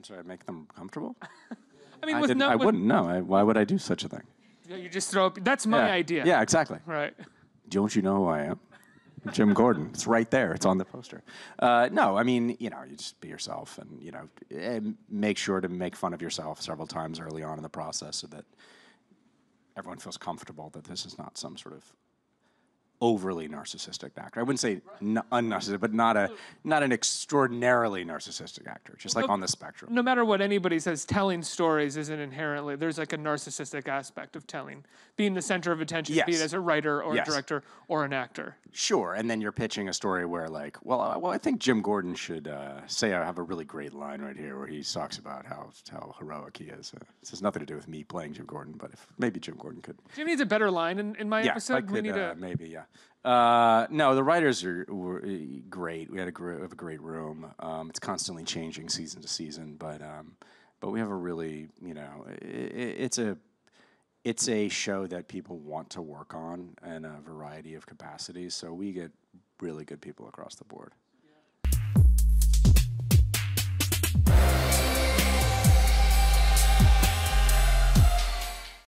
I'm sorry, I make them comfortable? I mean, with no... I wouldn't, no. Why would I do such a thing? Yeah, you just throw... That's my idea. Yeah, exactly. Right. Don't you know who I am? Jim Gordon. It's right there. It's on the poster. No, I mean, you know, you just be yourself and, you know, and make sure to make fun of yourself several times early on in the process so that everyone feels comfortable that this is not some sort of overly narcissistic actor. I wouldn't say unnarcissistic, but not an extraordinarily narcissistic actor, just like on the spectrum. No matter what anybody says, telling stories isn't inherently, there's like a narcissistic aspect of telling. Being the center of attention, yes. Be it as a writer or yes. a director or an actor. Sure, and then you're pitching a story where like, well I think Jim Gordon should say I have a really great line right here where he talks about how heroic he is. This has nothing to do with me playing Jim Gordon, but if maybe Jim Gordon could. Jim needs a better line in my episode. I could, we need a... Maybe, yeah. No, the writers were great. We had a great room. It's constantly changing season to season, but we have a really, you know, it's a show that people want to work on in a variety of capacities. So we get really good people across the board.